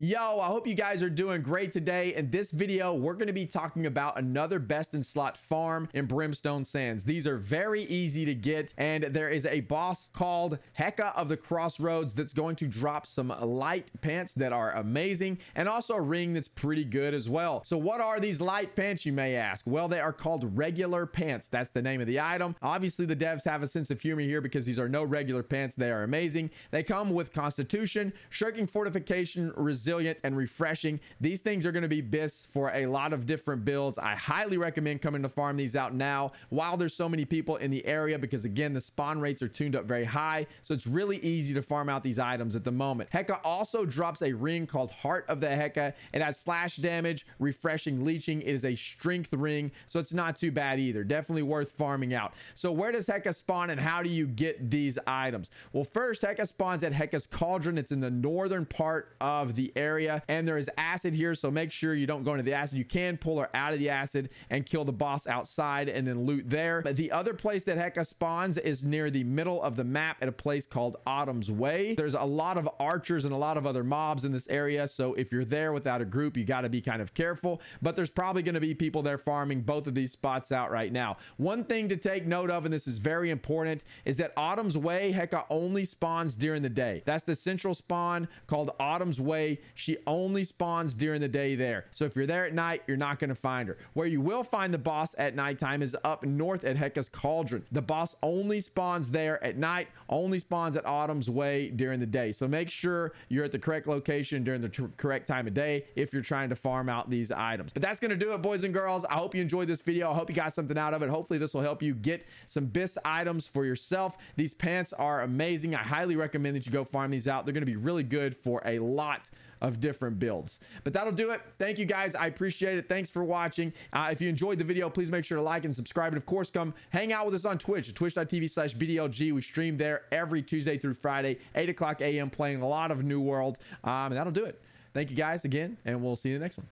Yo, I hope you guys are doing great today. In this video, we're going to be talking about another best in slot farm in Brimstone Sands. These are very easy to get, and there is a boss called Hekka of the Crossroads that's going to drop some light pants that are amazing, and also a ring that's pretty good as well. So what are these light pants, you may ask? Well, they are called regular pants. That's the name of the item. Obviously, the devs have a sense of humor here because these are no regular pants. They are amazing. They come with Constitution, Shirking Fortification, Resilient, and Refreshing. These things are going to be BiS for a lot of different builds. I highly recommend coming to farm these out now while there's so many people in the area, because again, the spawn rates are tuned up very high, so it's really easy to farm out these items at the moment. Hekka also drops a ring called Heart of the Hekka. It has slash damage, refreshing, leeching. It is a strength ring, so it's not too bad either. Definitely worth farming out. So where does Hekka spawn and how do you get these items? Well, first, Hekka spawns at Hekka's Cauldron. It's in the northern part of the area, and there is acid here, so make sure you don't go into the acid. You can pull her out of the acid and kill the boss outside and then loot there. But the other place that Hekka spawns is near the middle of the map at a place called Autumn's Way. There's a lot of archers and a lot of other mobs in this area, so if you're there without a group, you got to be kind of careful, but there's probably going to be people there farming both of these spots out right now. One thing to take note of, and this is very important, is that Autumn's Way Hekka only spawns during the day. That's the central spawn called Autumn's Way. She only spawns during the day there. So if you're there at night, you're not going to find her. Where you will find the boss at nighttime is up north at Hekka's Cauldron. The boss only spawns there at night, only spawns at Autumn's Way during the day. So make sure you're at the correct location during the correct time of day if you're trying to farm out these items. But that's going to do it, boys and girls. I hope you enjoyed this video. I hope you got something out of it. Hopefully this will help you get some BiS items for yourself. These pants are amazing. I highly recommend that you go farm these out. They're going to be really good for a lot of different builds. But that'll do it. Thank you guys, I appreciate it. Thanks for watching. If you enjoyed the video, please make sure to like and subscribe, and of course come hang out with us on Twitch, twitch.tv/BDLG. We stream there every Tuesday through Friday, 8 o'clock a.m., playing a lot of New World, and that'll do it. Thank you guys again, and we'll see you in the next one.